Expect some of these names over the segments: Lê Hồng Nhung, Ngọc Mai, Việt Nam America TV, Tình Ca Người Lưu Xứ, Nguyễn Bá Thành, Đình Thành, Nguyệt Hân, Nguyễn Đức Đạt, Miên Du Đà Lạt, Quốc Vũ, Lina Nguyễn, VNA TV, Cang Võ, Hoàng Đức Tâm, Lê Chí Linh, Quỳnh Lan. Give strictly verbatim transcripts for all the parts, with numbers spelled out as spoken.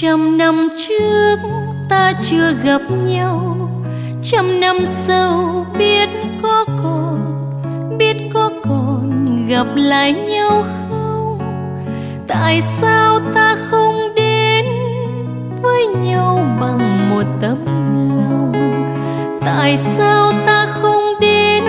Trăm năm trước ta chưa gặp nhau, trăm năm sau biết có còn, biết có còn gặp lại nhau không? Tại sao ta không đến với nhau bằng một tấm lòng? Tại sao ta không đến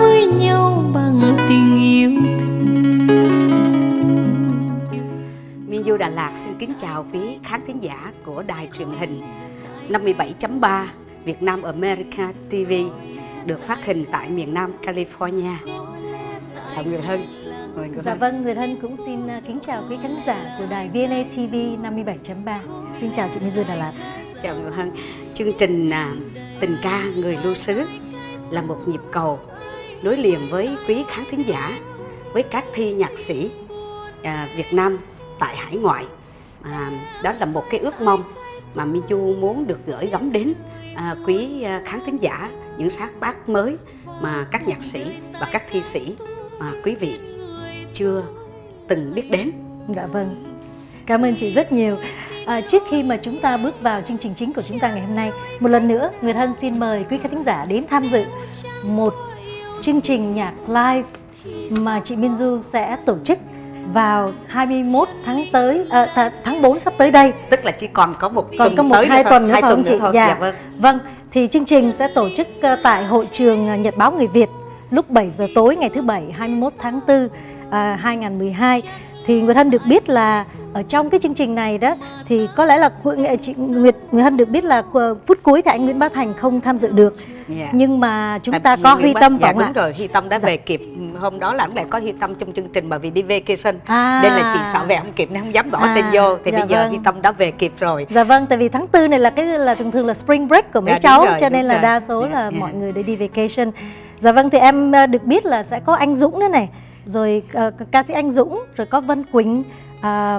với nhau bằng tình yêu thương? Miên Du Đà Lạt xin kính chào quý khán thính giả của đài truyền hình năm mươi bảy chấm ba Việt Nam America ti vi được phát hình tại miền Nam California. Chào Nguyệt Hân. Dạ vâng, Nguyệt Hân cũng xin kính chào quý khán giả của đài vê en a ti vi năm mươi bảy chấm ba. Xin chào chị Miên Du Đà Lạt. Chào Nguyệt Hân. Chương trình Tình Ca Người Lưu Xứ là một nhịp cầu nối liền với quý khán thính giả, với các thi nhạc sĩ Việt Nam tại hải ngoại. Đó là một cái ước mong mà Miên Du muốn được gửi gắm đến à, quý khán thính giả, những sáng tác mới mà các nhạc sĩ và các thi sĩ mà quý vị chưa từng biết đến. Dạ vâng, cảm ơn chị rất nhiều. À, trước khi mà chúng ta bước vào chương trình chính của chúng ta ngày hôm nay, một lần nữa Nguyệt Hân xin mời quý khán thính giả đến tham dự một chương trình nhạc live mà chị Miên Du sẽ tổ chức vào hai mươi mốt tháng tới, à, tháng bốn sắp tới đây, tức là chỉ còn có một còn tuần có một tới hai tuần nữa hai tuần chị thôi. Dạ. Dạ, vâng. Vâng, thì chương trình sẽ tổ chức tại hội trường Nhật báo Người Việt lúc bảy giờ tối ngày thứ bảy hai mươi mốt tháng tư à, hai nghìn không trăm mười hai. Thì Nguyệt Hân được biết là ở trong cái chương trình này đó thì có lẽ là chị Nguyệt Nguyệt Hân được biết là phút cuối thì anh Nguyễn Bá Thành không tham dự được. Yeah. Nhưng mà chúng ta có Huy Tâm vào. Dạ, đúng ạ. Rồi, Huy Tâm đã dạ. về kịp. Hôm đó là anh lại có Huy Tâm trong chương trình, bởi vì đi vacation à. Nên là chị sợ về không kịp nên không dám bỏ à. tên vô. Thì dạ bây giờ vâng. Huy Tâm đã về kịp rồi. Dạ vâng, tại vì tháng tư này là cái là thường thường là spring break của mấy dạ, cháu rồi, cho nên là rồi. đa số yeah, là yeah. mọi người để đi vacation. Dạ vâng, thì em được biết là sẽ có anh Dũng nữa này, rồi uh, ca sĩ anh Dũng, rồi có Vân Quỳnh. À,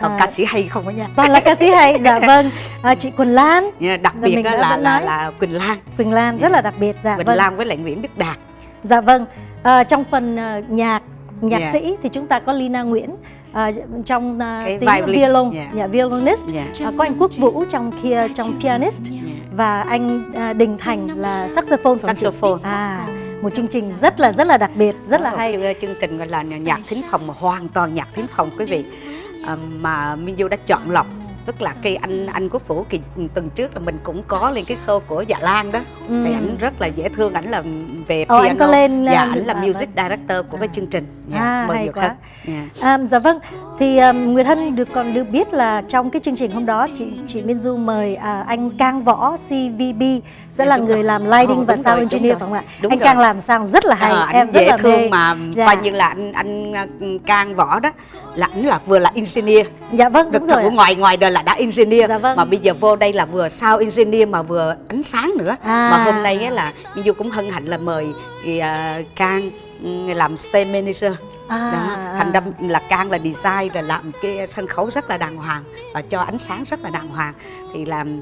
à, ca sĩ hay không có nha, toàn là ca sĩ hay. Dạ vâng, à, chị Quỳnh Lan, yeah, đặc biệt là là, là là Quỳnh Lan Quỳnh Lan yeah. rất là đặc biệt. Dạ Quỳnh vâng. Lan với lại Nguyễn Đức Đạt. Dạ vâng, à, trong phần uh, nhạc nhạc yeah. sĩ thì chúng ta có Lina Nguyễn à, trong uh, tiếng violon, yeah. yeah, violonist, yeah. à, có anh Quốc Vũ trong kia trong pianist, yeah. và anh uh, Đình Thành là saxophone. Saxophone à, một chương trình rất là rất là đặc biệt, rất là hay. Chương trình gọi là nhạc thính phòng, hoàn toàn nhạc thính phòng quý vị, à, mà Miên Du đã chọn lọc. Tức là khi anh anh Quốc Vũ kỳ tuần trước là mình cũng có lên cái show của Dạ Lan đó, ừ. thì ảnh rất là dễ thương, ảnh là về piano. Ồ, anh có lên dạ, ảnh là à, music vâng. director của à. cái chương trình. Yeah, à, mời hay Nguyệt quá. Hân. Yeah. À, dạ vâng, thì um, Nguyệt Hân được còn được biết là trong cái chương trình hôm đó chị chị Miên Du mời à, anh Cang Võ xê vê bê sẽ là đúng người rồi. làm lighting oh, và sound rồi, engineer phải không ạ? Đúng anh rồi. Cang làm sound rất là hay, à, em rất dễ là thương mê. Mà dạ. coi như là anh anh Cang Võ đó là ảnh là vừa là engineer. Dạ vâng, đúng rồi. Ngoài ngoài đời là đã engineer, dạ vâng. mà bây giờ vô đây là vừa sound engineer mà vừa ánh sáng nữa. À. Mà hôm nay ấy là Miên Du cũng hân hạnh là mời uh, Cang làm stage manager. À, đó. Thành đâm là Cang là design rồi làm cái sân khấu rất là đàng hoàng và cho ánh sáng rất là đàng hoàng. Thì làm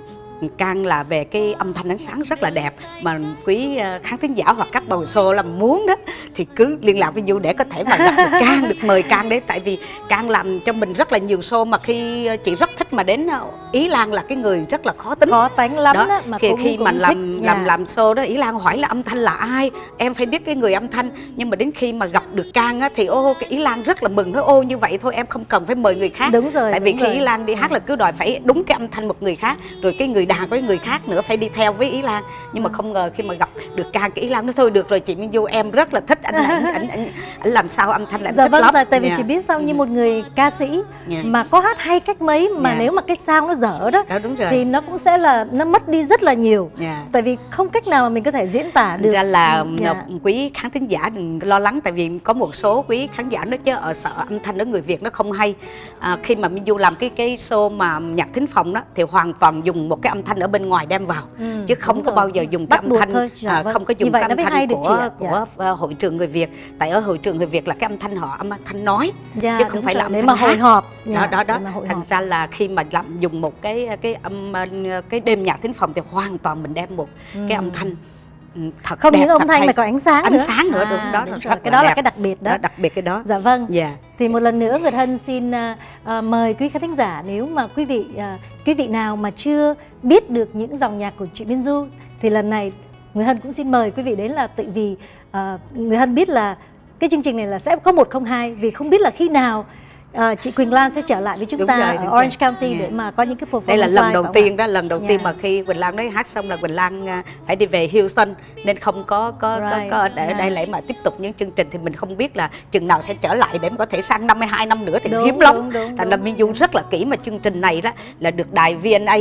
Cang là về cái âm thanh ánh sáng rất là đẹp, mà quý khán thính giả hoặc các bầu show làm muốn đó thì cứ liên lạc với Du để có thể mà gặp được Cang, được mời Cang đấy. Tại vì Cang làm cho mình rất là nhiều show mà khi chị rất thích, mà đến Ý Lan là cái người rất là khó tính, khó tánh lắm đó, đó mà khi, cũng, khi cũng mà làm làm làm show đó Ý Lan hỏi là âm thanh là ai, em phải biết cái người âm thanh. Nhưng mà đến khi mà gặp được Cang á thì ô cái Ý Lan rất là mừng, nói ô như vậy thôi em không cần phải mời người khác. Đúng rồi, tại vì khi rồi. Ý Lan đi hát là cứ đòi phải đúng cái âm thanh một người khác, rồi cái người đàn với người khác nữa phải đi theo với Ý Lan. Nhưng mà không ngờ khi mà gặp được Cang, cái Ý Lan nói thôi được rồi chị Miên Du, em rất là thích anh ảnh, ảnh, ảnh, ảnh làm sao âm thanh lại dạ, thích vâng, lắm. Dạ tại vì yeah. chị biết sao, như một người ca sĩ yeah. mà có hát hay cách mấy mà yeah. nếu mà cái sound nó dở đó, đó thì nó cũng sẽ là nó mất đi rất là nhiều. Yeah. Tại vì không cách nào mà mình có thể diễn tả được. Ra là yeah. quý khán thính giả đừng lo lắng, tại vì có một số quý khán giả nói chứ ở sợ âm thanh ở người Việt nó không hay. À, khi mà Miên Du làm cái cái show mà nhạc thính phòng đó thì hoàn toàn dùng một cái âm thanh ở bên ngoài đem vào, ừ, chứ không có rồi. bao giờ dùng cái âm thanh dạ, à, vâng. không có dùng cái âm thanh của của dạ. hội trường người Việt. Tại ở hội trường người Việt là cái âm thanh họ âm thanh nói dạ, chứ không phải rồi. là âm thanh mà hội họp dạ, đó đó đó. Thành ra là khi mà làm dùng một cái cái âm cái đêm nhạc thính phòng thì hoàn toàn mình đem một ừ. cái âm thanh thật không đẹp, những âm thanh hay. Mà còn ánh sáng ánh nữa. sáng nữa à, đúng đó đúng rồi. Thật cái đó đẹp. Là cái đặc biệt đó. đó đặc biệt cái đó dạ vâng yeah. Thì một lần nữa Nguyệt Hân xin uh, mời quý khán thính giả, nếu mà quý vị uh, quý vị nào mà chưa biết được những dòng nhạc của chị Miên Du thì lần này Nguyệt Hân cũng xin mời quý vị đến, là tự vì uh, Nguyệt Hân biết là cái chương trình này là sẽ có một không hai, vì không biết là khi nào À, chị Quỳnh Lan sẽ trở lại với chúng đúng ta rồi, ở Orange rồi. County yeah. để mà có những cái performance. Đây là lần đầu tiên đó, lần đầu yeah. tiên mà khi Quỳnh Lan nói hát xong là Quỳnh Lan phải đi về Houston nên không có có right. có, có để yeah. đây lại mà tiếp tục những chương trình, thì mình không biết là chừng nào sẽ trở lại để mà có thể sang năm mươi hai năm nữa thì đúng, hiếm lắm. Thành là Miên Du rất là kỹ, mà chương trình này đó là được đài vê en a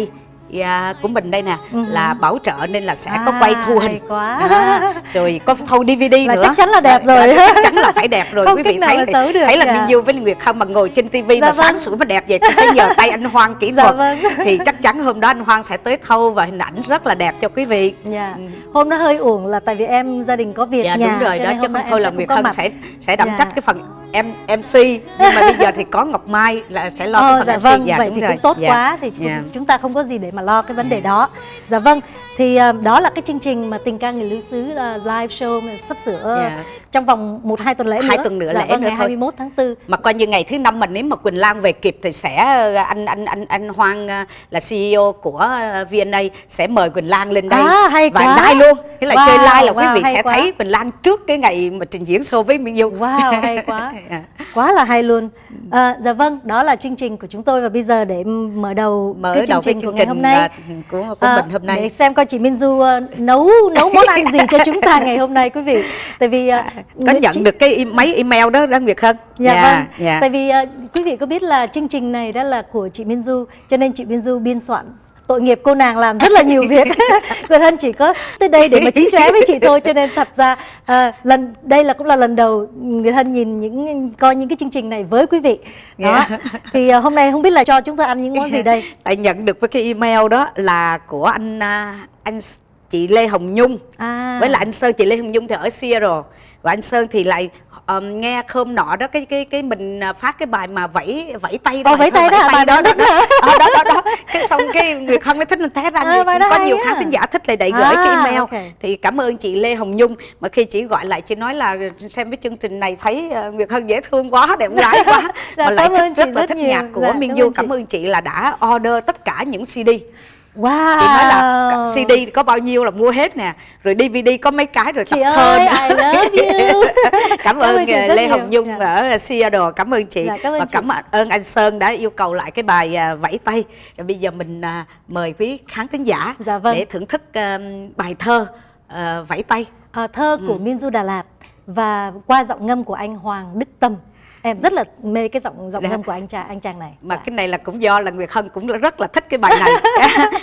Yeah, của mình đây nè uh-huh. là bảo trợ nên là sẽ à, có quay thu hình quá. À, rồi có thâu đê vê đê là nữa, chắc chắn là đẹp rồi, là chắc chắn là phải đẹp rồi. Không, quý vị thấy là thấy, thấy là Miên Du với Nguyệt Hân mà ngồi trên tivi dạ mà vâng. sáng sủa mà đẹp vậy, phải nhờ tay anh Hoang kỹ thuật dạ vâng. thì chắc chắn hôm đó anh Hoang sẽ tới thâu và hình ảnh rất là đẹp cho quý vị. Dạ. Ừ. Hôm đó hơi uổng là tại vì em gia đình có việc dạ, nhà. Đúng rồi đó, chứ không thôi là Nguyệt Hân mặt. sẽ sẽ đảm dạ. trách cái phần em em xê, nhưng mà bây giờ thì có Ngọc Mai là sẽ lo ờ, cái phần dạ em xê. Vâng, dạ, vậy thì rồi. cũng tốt dạ. quá, thì chúng, yeah. chúng ta không có gì để mà lo cái vấn đề yeah. đó. Dạ vâng, thì uh, đó là cái chương trình mà Tình Ca Người Lưu Xứ uh, live show mà sắp sửa uh, yeah. trong vòng một hai tuần lễ hai nữa. tuần nữa dạ, lễ vâng, nữa ngày hai mươi mốt tháng tư. Mà coi như ngày thứ năm mình nếu mà Quỳnh Lan về kịp thì sẽ anh anh anh anh Hoàng là xê e ô của vê en a sẽ mời Quỳnh Lan lên đây à, hay và quá. live luôn. Thế là wow, chơi live là wow, quý vị sẽ quá. thấy Quỳnh Lan trước cái ngày mà trình diễn show với Miên Du. Wow, hay quá. Quá là hay luôn. À, dạ vâng, đó là chương trình của chúng tôi, và bây giờ để mở đầu mở cái chương, đầu chương trình của ngày hôm nay của, của à, mình hôm nay để xem coi chị Miên Du uh, nấu nấu món ăn gì cho chúng ta ngày hôm nay quý vị. Tại vì uh, có nhận chị... được cái máy email đó đó Nguyệt Hân. Dạ yeah, vâng. Yeah. Tại vì uh, quý vị có biết là chương trình này đó là của chị Miên Du, cho nên chị Miên Du biên soạn. Tội nghiệp cô nàng làm rất là nhiều việc. Nguyệt Hân chỉ có tới đây để mà chí chóe với chị thôi, cho nên thật ra à, lần đây là cũng là lần đầu Nguyệt Hân nhìn những coi những cái chương trình này với quý vị. Đó. Yeah. Thì à, hôm nay không biết là cho chúng ta ăn những món gì đây. Tại nhận được với cái email đó là của anh anh chị Lê Hồng Nhung. À. Với lại anh Sơn, chị Lê Hồng Nhung thì ở Seattle và anh Sơn thì lại Um, nghe hôm nọ đó cái cái cái mình phát cái bài mà vẫy vẫy tay đó, vẫy tay đó đó đó đó cái xong cái Nguyệt Hân mới thích, mình té ra à, người, có nhiều khán thính giả thích lại đẩy gửi à, cái email okay. Thì cảm ơn chị Lê Hồng Nhung, mà khi chị gọi lại chị nói là xem cái chương trình này thấy uh, Nguyệt Hân dễ thương quá, đẹp gái quá dạ, mà lại thích, rất là rất thích nhiều. Nhạc của dạ, Miên Du. Cảm ơn chị là đã order tất cả những xê đê. Wow. Chị nói là xê đê có bao nhiêu là mua hết nè, rồi đê vê đê có mấy cái rồi tập hơn. Cảm ơn Lê Hồng Nhung dạ. ở Seattle, cảm ơn chị dạ, cảm ơn và chị. Cảm ơn anh Sơn đã yêu cầu lại cái bài vẫy tay. Rồi bây giờ mình mời quý khán thính giả dạ, vâng. để thưởng thức bài thơ vẫy tay, à, thơ của ừ. Miên Du Đà Lạt và qua giọng ngâm của anh Hoàng Đức Tâm. Em rất là mê cái giọng giọng ngâm của anh chàng anh chàng này. Mà dạ. cái này là cũng do là Nguyệt Hân cũng rất là thích cái bài này.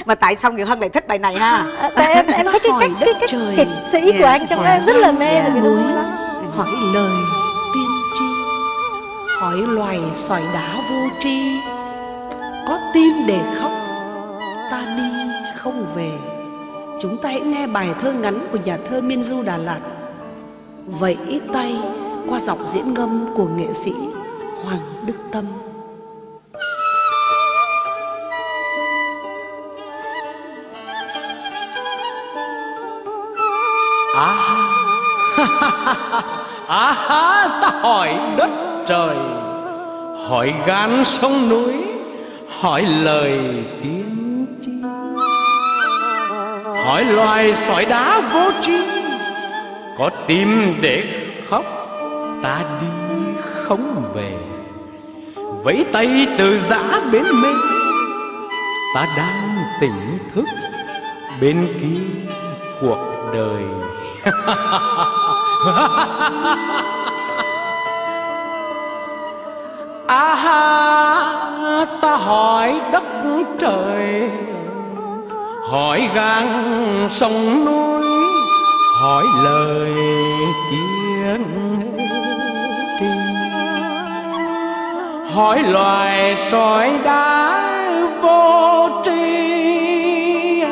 Mà tại sao Nguyệt Hân lại thích bài này ha? À, tại em em thấy cái cách cái cách kịch sĩ của anh trong em rất là mê. Hỏi lời tiên tri, hỏi loài sỏi đá vô tri, có tim để khóc, ta đi không về. Chúng ta hãy nghe bài thơ ngắn của nhà thơ Miên Du Đà Lạt, vẫy tay, qua giọng diễn ngâm của nghệ sĩ Hoàng Đức Tâm. À ha, à ha, ta hỏi đất trời, hỏi gan sông núi, hỏi lời tiên tri, hỏi loài sỏi đá vô tri, có tim để khóc, ta đi không về. Vẫy tay từ giã bến mênh, ta đang tỉnh thức bên kia cuộc đời. À ha, ta hỏi đất trời, hỏi gang sông núi, hỏi lời tiên, hỏi loài sỏi đá vô tri,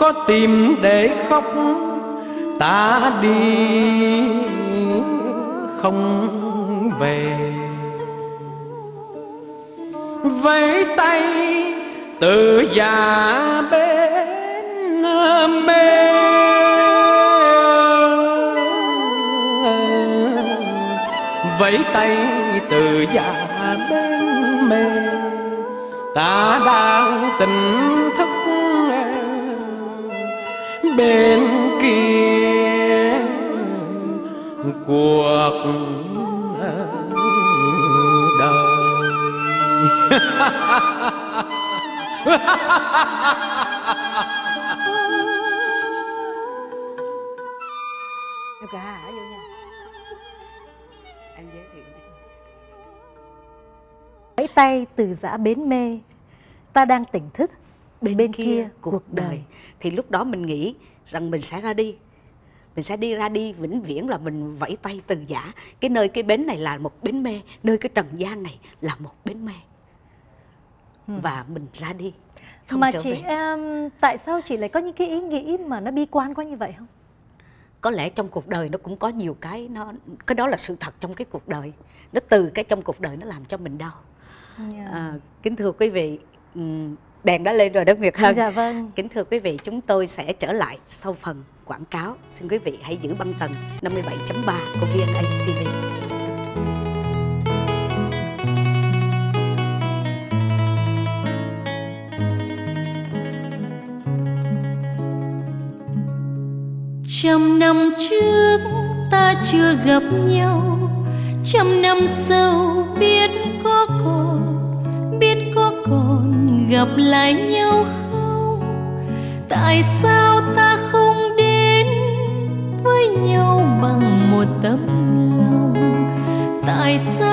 có tim để khóc, ta đi không về. Vẫy tay từ già bên mê vẫy tay từ già bên mê. Ta đang tỉnh thức bên kia cuộc đời. Vẫy tay từ dã bến mê, ta đang tỉnh thức bên, bên kia, kia cuộc đời. đời Thì lúc đó mình nghĩ rằng mình sẽ ra đi, mình sẽ đi ra đi vĩnh viễn, là mình vẫy tay từ dã. Cái nơi cái bến này là một bến mê, nơi cái trần gian này là một bến mê. ừ. Và mình ra đi không mà trở chị về. Em, tại sao chị lại có những cái ý nghĩ mà nó bi quan quá như vậy không? Có lẽ trong cuộc đời nó cũng có nhiều cái nó, cái đó là sự thật trong cái cuộc đời. Nó từ cái trong cuộc đời nó làm cho mình đau. Yeah. À, kính thưa quý vị, đèn đã lên rồi đó Nguyệt Hân. Dạ vâng. Kính thưa quý vị, chúng tôi sẽ trở lại sau phần quảng cáo. Xin quý vị hãy giữ băng tần năm mươi bảy chấm ba của vê en a ti vi. Trăm năm trước ta chưa gặp nhau, trăm năm sau biết có còn, biết có còn gặp lại nhau không? Tại sao ta không đến với nhau bằng một tấm lòng? Tại sao